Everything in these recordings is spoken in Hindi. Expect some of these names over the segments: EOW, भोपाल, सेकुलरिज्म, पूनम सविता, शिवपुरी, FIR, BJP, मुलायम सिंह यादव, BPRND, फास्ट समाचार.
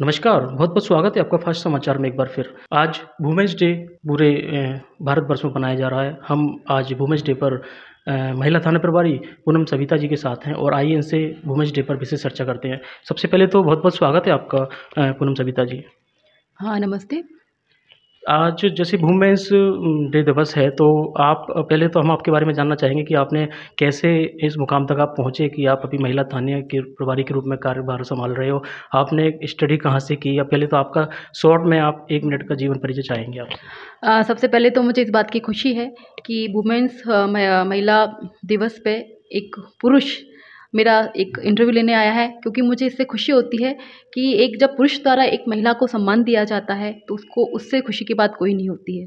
नमस्कार, बहुत बहुत स्वागत है आपका फास्ट समाचार में एक बार फिर। आज वुमेन्स डे पूरे भारतवर्ष में मनाया जा रहा है। हम आज वुमेन्स डे पर महिला थाना प्रभारी पूनम सविता जी के साथ हैं और आइए इनसे वुमेन्स डे पर विशेष चर्चा करते हैं। सबसे पहले तो बहुत बहुत स्वागत है आपका पूनम सविता जी। हाँ, नमस्ते। आज जैसे वुमेन्स डे दिवस है तो आप पहले तो हम आपके बारे में जानना चाहेंगे कि आपने कैसे इस मुकाम तक आप पहुँचे कि आप अभी महिला थाने के प्रभारी के रूप में कार्यभार संभाल रहे हो। आपने स्टडी कहाँ से की, या पहले तो आपका शॉर्ट में आप 1 मिनट का जीवन परिचय चाहेंगे आप। सबसे पहले तो मुझे इस बात की खुशी है कि वुमेन्स महिला दिवस पे एक पुरुष मेरा एक इंटरव्यू लेने आया है, क्योंकि मुझे इससे खुशी होती है कि एक जब पुरुष द्वारा एक महिला को सम्मान दिया जाता है तो उसको उससे खुशी की बात कोई नहीं होती है।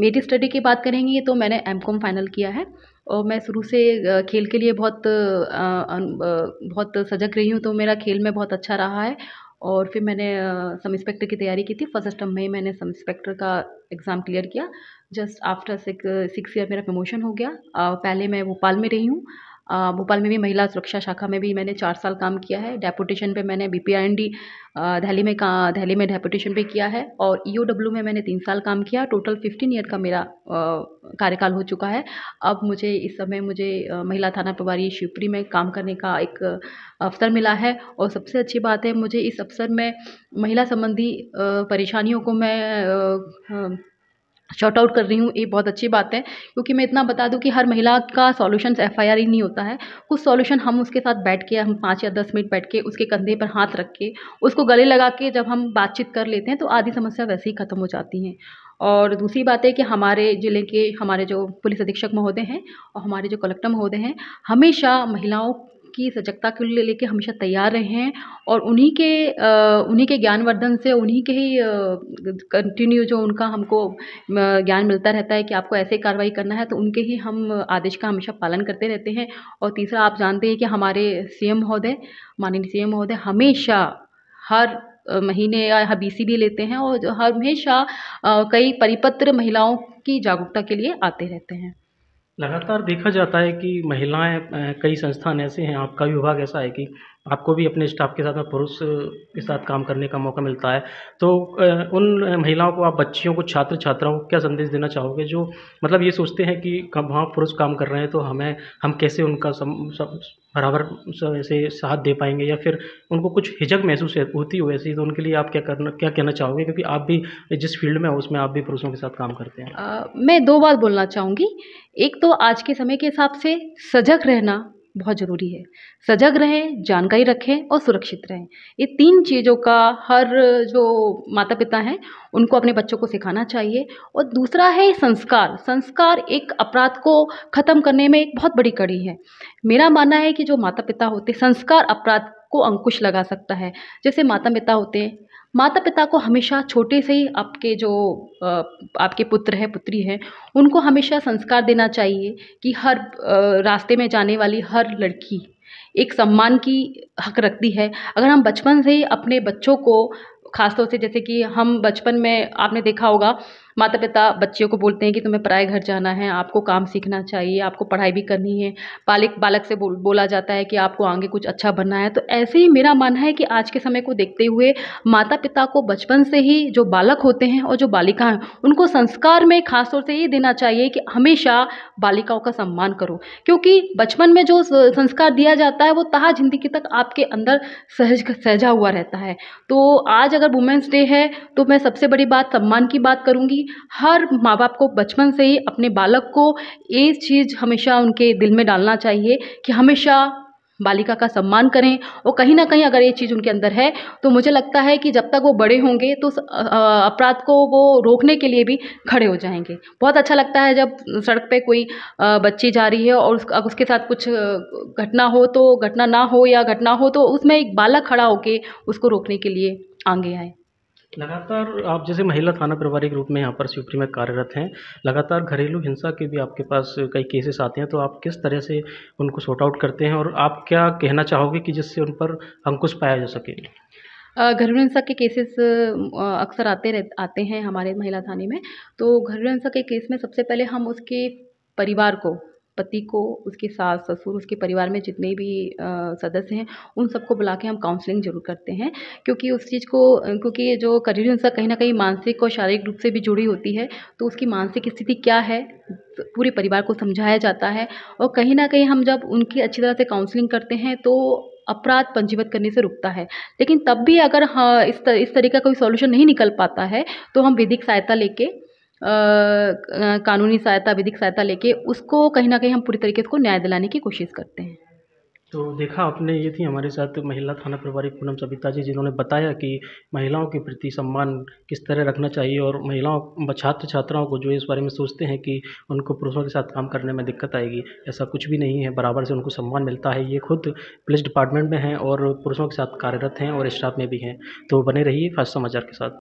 मेरी स्टडी की बात करेंगे तो मैंने एमकॉम फाइनल किया है और मैं शुरू से खेल के लिए बहुत सजग रही हूँ, तो मेरा खेल में बहुत अच्छा रहा है। और फिर मैंने सब इंस्पेक्टर की तैयारी की थी। फर्स्ट अटैम्प्ट में ही मैंने सब इंस्पेक्टर का एग्ज़ाम क्लियर किया। जस्ट आफ्टर 6 ईयर मेरा प्रमोशन हो गया। पहले मैं भोपाल में रही हूँ। भोपाल में भी महिला सुरक्षा शाखा में भी मैंने 4 साल काम किया है। डेपुटेशन पे मैंने BPRND दिल्ली में डेपुटेशन पे किया है और EOW में मैंने 3 साल काम किया। टोटल 15 ईयर का मेरा कार्यकाल हो चुका है। अब मुझे इस समय महिला थाना प्रभारी शिवपुरी में काम करने का एक अवसर मिला है और सबसे अच्छी बात है मुझे इस अवसर में महिला संबंधी परेशानियों को मैं शॉर्ट आउट कर रही हूँ। ये बहुत अच्छी बात है, क्योंकि मैं इतना बता दूँ कि हर महिला का सॉल्यूशन FIR ही नहीं होता है। कुछ सॉल्यूशन हम उसके साथ बैठ के, हम 5 या 10 मिनट बैठ के उसके कंधे पर हाथ रख के उसको गले लगा के जब हम बातचीत कर लेते हैं तो आधी समस्या वैसे ही ख़त्म हो जाती हैं। और दूसरी बात है कि हमारे ज़िले के हमारे जो पुलिस अधीक्षक महोदय हैं और हमारे जो कलेक्टर महोदय हैं हमेशा महिलाओं की सजगता के लिए लेके हमेशा तैयार रहे हैं और उन्हीं के ज्ञानवर्धन से, उन्हीं के ही कंटिन्यू जो उनका हमको ज्ञान मिलता रहता है कि आपको ऐसे कार्रवाई करना है, तो उनके ही हम आदेश का हमेशा पालन करते रहते हैं। और तीसरा, आप जानते हैं कि हमारे माननीय CM महोदय हमेशा हर महीने या BCB लेते हैं और हमेशा कई परिपत्र महिलाओं की जागरूकता के लिए आते रहते हैं। लगातार देखा जाता है कि महिलाएं, कई संस्थान ऐसे हैं, आपका विभाग ऐसा है कि आपको भी अपने स्टाफ के साथ में पुरुष के साथ काम करने का मौका मिलता है, तो उन महिलाओं को, आप बच्चियों को, छात्र छात्राओं को क्या संदेश देना चाहोगे जो मतलब ये सोचते हैं कि वहाँ पुरुष काम कर रहे हैं तो हम कैसे उनका बराबर ऐसे साथ दे पाएंगे, या फिर उनको कुछ हिचक महसूस होती हो ऐसी, तो उनके लिए आप क्या कहना चाहोगे, क्योंकि आप भी जिस फील्ड में हो उसमें आप भी पुरुषों के साथ काम करते हैं। मैं 2 बात बोलना चाहूँगी। एक तो आज के समय के हिसाब से सजग रहना बहुत ज़रूरी है। सजग रहें, जानकारी रखें और सुरक्षित रहें। ये 3 चीज़ों का हर जो माता पिता हैं उनको अपने बच्चों को सिखाना चाहिए। और दूसरा है संस्कार। संस्कार एक अपराध को ख़त्म करने में एक बहुत बड़ी कड़ी है। मेरा मानना है कि जो माता पिता होते हैं संस्कार अपराध को अंकुश लगा सकता है। जैसे माता पिता होते हैं, माता पिता को हमेशा छोटे से ही आपके पुत्र हैं पुत्री हैं उनको हमेशा संस्कार देना चाहिए कि हर रास्ते में जाने वाली हर लड़की एक सम्मान की हक रखती है। अगर हम बचपन से ही अपने बच्चों को, खासतौर से जैसे कि हम बचपन में आपने देखा होगा माता पिता बच्चियों को बोलते हैं कि तुम्हें पराए घर जाना है, आपको काम सीखना चाहिए, आपको पढ़ाई भी करनी है। बालक से बोला जाता है कि आपको आगे कुछ अच्छा बनना है। तो ऐसे ही मेरा मानना है कि आज के समय को देखते हुए माता पिता को बचपन से ही जो बालक होते हैं और जो बालिका हैं उनको संस्कार में खासतौर से ये देना चाहिए कि हमेशा बालिकाओं का सम्मान करो, क्योंकि बचपन में जो संस्कार दिया जाता है वो तहा जिंदगी तक आपके अंदर सहजा हुआ रहता है। तो आज अगर वुमेन्स डे है तो मैं सबसे बड़ी बात सम्मान की बात करूंगी। हर माँ बाप को बचपन से ही अपने बालक को ये चीज़ हमेशा उनके दिल में डालना चाहिए कि हमेशा बालिका का सम्मान करें। और कहीं ना कहीं अगर ये चीज़ उनके अंदर है तो मुझे लगता है कि जब तक वो बड़े होंगे तो अपराध को वो रोकने के लिए भी खड़े हो जाएंगे। बहुत अच्छा लगता है जब सड़क पे कोई बच्ची जा रही है और उसके साथ कुछ घटना हो तो उसमें एक बालक खड़ा होके उसको रोकने के लिए आगे आए। लगातार आप जैसे महिला थाना प्रभारी के रूप में यहाँ पर शिवपुरी में कार्यरत हैं, लगातार घरेलू हिंसा के भी आपके पास कई केसेस आते हैं, तो आप किस तरह से उनको सॉर्ट आउट करते हैं और आप क्या कहना चाहोगे कि जिससे उन पर अंकुश पाया जा सके। घरेलू हिंसा के केसेस अक्सर आते हैं हमारे महिला थाने में। तो घरेलू हिंसा के केस में सबसे पहले हम उसके परिवार को पति को, उसके सास ससुर, उसके परिवार में जितने भी सदस्य हैं उन सबको बुला के हम काउंसलिंग जरूर करते हैं, क्योंकि उस चीज़ को, क्योंकि जो करियर हिंसा कहीं ना कहीं मानसिक और शारीरिक रूप से भी जुड़ी होती है, तो उसकी मानसिक स्थिति क्या है पूरे परिवार को समझाया जाता है। और कहीं ना कहीं हम जब उनकी अच्छी तरह से काउंसलिंग करते हैं तो अपराध पंजीबद्ध करने से रुकता है। लेकिन तब भी अगर इस तरीका कोई सॉल्यूशन नहीं निकल पाता है तो हम विधिक सहायता लेके, कानूनी सहायता, विधिक सहायता लेके उसको कहीं ना कहीं हम पूरी तरीके से उसको न्याय दिलाने की कोशिश करते हैं। तो देखा आपने, ये थी हमारे साथ महिला थाना प्रभारी पूनम सविता जी, जिन्होंने बताया कि महिलाओं के प्रति सम्मान किस तरह रखना चाहिए और महिलाओं, छात्र छात्राओं को जो इस बारे में सोचते हैं कि उनको पुरुषों के साथ काम करने में दिक्कत आएगी, ऐसा कुछ भी नहीं है, बराबर से उनको सम्मान मिलता है। ये खुद पुलिस डिपार्टमेंट में हैं और पुरुषों के साथ कार्यरत हैं और स्टाफ में भी हैं। तो बने रहिए फास्ट समाचार के साथ।